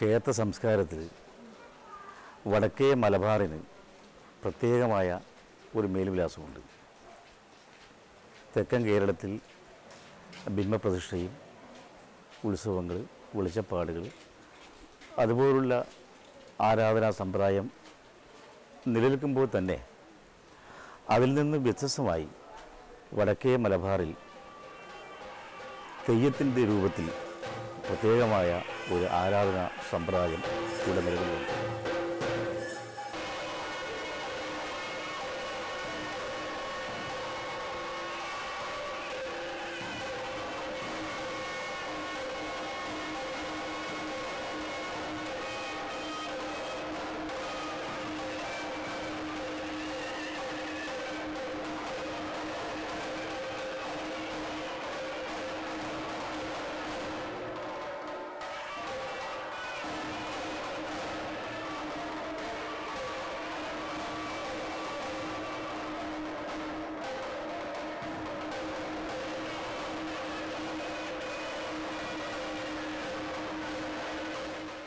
ക്ഷേത്ര സംസ്കാരത്തിൽ വടക്കേ മലബാറിന് പ്രത്യേകമായ ഒരു മേൽവിലാസമുണ്ട്. തെക്കൻ കേരളത്തിൽ ബിംബപ്രതിഷ്ഠയും ഉത്സവങ്ങൾ, വെളിച്ചപ്പാടുകൾ, അതുപോലുള്ള ആരാധനാ സമ്പ്രദായം നിലനിൽക്കുമ്പോൾ തന്നെ അതിൽ നിന്ന് വ്യത്യസ്തമായി വടക്കേ മലബാറിൽ തെയ്യത്തിൻ്റെ രൂപത്തിൽ പ്രത്യേകമായ ഒരു ആരാധനാ സമ്പ്രദായം ഇവിടെ നിലനിൽക്കുന്നുണ്ട്.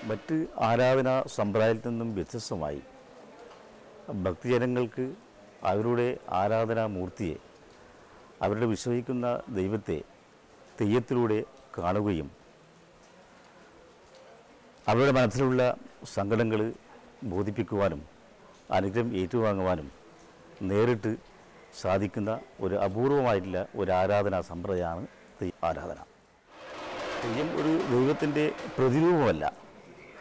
മറ്റ് ആരാധനാ സമ്പ്രദായത്തിൽ നിന്നും വ്യത്യസ്തമായി ഭക്തജനങ്ങൾക്ക് അവരുടെ ആരാധനാമൂർത്തിയെ, അവരുടെ വിശ്വസിക്കുന്ന ദൈവത്തെ തെയ്യത്തിലൂടെ കാണുകയും അവരുടെ മനസ്സിലുള്ള സങ്കടങ്ങൾ ബോധിപ്പിക്കുവാനും അനുഗ്രഹം ഏറ്റുവാങ്ങുവാനും നേരിട്ട് സാധിക്കുന്ന ഒരു അപൂർവമായിട്ടുള്ള ഒരു ആരാധനാ സമ്പ്രദായമാണ് തെയ്യ ആരാധന. തെയ്യം ഒരു ദൈവത്തിൻ്റെ പ്രതിരൂപമല്ല,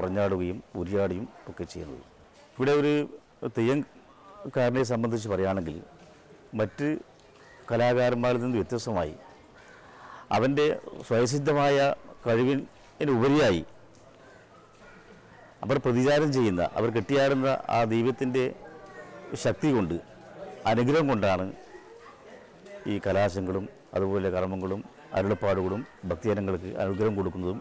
ഉറഞ്ഞാടുകയും ഉരിയാടുകയും ഒക്കെ ചെയ്യുന്നത്. ഇവിടെ ഒരു തെയ്യംകാരനെ സംബന്ധിച്ച് പറയുകയാണെങ്കിൽ മറ്റ് കലാകാരന്മാരിൽ നിന്ന് വ്യത്യസ്തമായി അവൻ്റെ സ്വയസിദ്ധമായ കഴിവിന് ഉപരിയായി അവർ പ്രതിചാരം ചെയ്യുന്ന, അവർ കെട്ടിയാടുന്ന ആ ദൈവത്തിൻ്റെ ശക്തി കൊണ്ട്, അനുഗ്രഹം കൊണ്ടാണ് ഈ കലാശങ്ങളും അതുപോലെ കർമ്മങ്ങളും അരുളപ്പാടുകളും ഭക്തജനങ്ങൾക്ക് അനുഗ്രഹം കൊടുക്കുന്നതും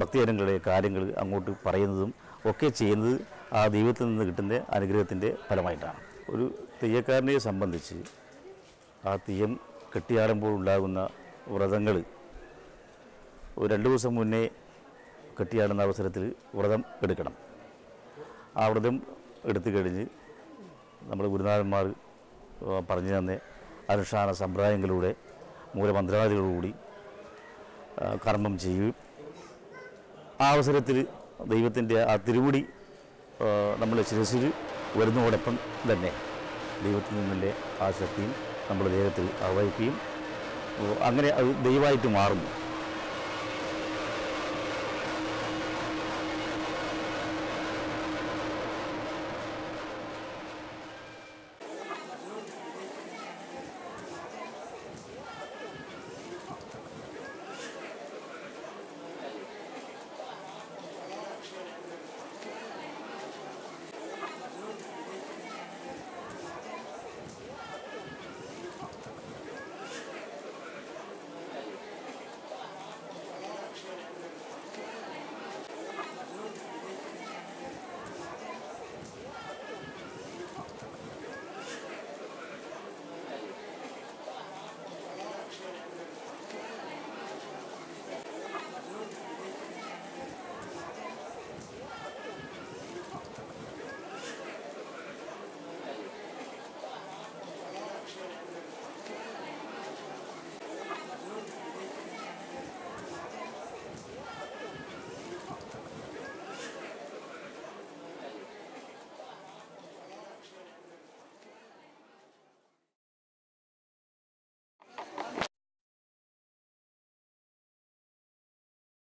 ഭക്തജനങ്ങളുടെ കാര്യങ്ങൾ അങ്ങോട്ട് പറയുന്നതും ഒക്കെ ചെയ്യുന്നത് ആ ദൈവത്തിൽ നിന്ന് കിട്ടുന്ന അനുഗ്രഹത്തിൻ്റെ ഫലമായിട്ടാണ്. ഒരു തെയ്യക്കാരനെ സംബന്ധിച്ച് ആ തെയ്യം കെട്ടിയാടുമ്പോൾ ഉണ്ടാകുന്ന വ്രതങ്ങൾ, ഒരു 2 ദിവസം മുന്നേ കെട്ടിയാടുന്ന അവസരത്തിൽ വ്രതം എടുക്കണം. ആ വ്രതം എടുത്തു കഴിഞ്ഞ് നമ്മുടെ ഗുരുനാഥന്മാർ പറഞ്ഞു തന്ന അനുഷ്ഠാന സമ്പ്രദായങ്ങളിലൂടെ മൂലമന്ത്രാദികളോടുകൂടി കർമ്മം ചെയ്യുകയും ആ അവസരത്തിൽ ദൈവത്തിൻ്റെ ആ തിരുമുടി നമ്മുടെ ശിരസിൽ വരുന്നതോടൊപ്പം തന്നെ ദൈവത്തിൽ നിന്നുള്ള ആ ശക്തിയും നമ്മുടെ ദേഹത്തിൽ ആവാഹിക്കുകയും അങ്ങനെ അത് ദൈവമായിട്ട് മാറുന്നു.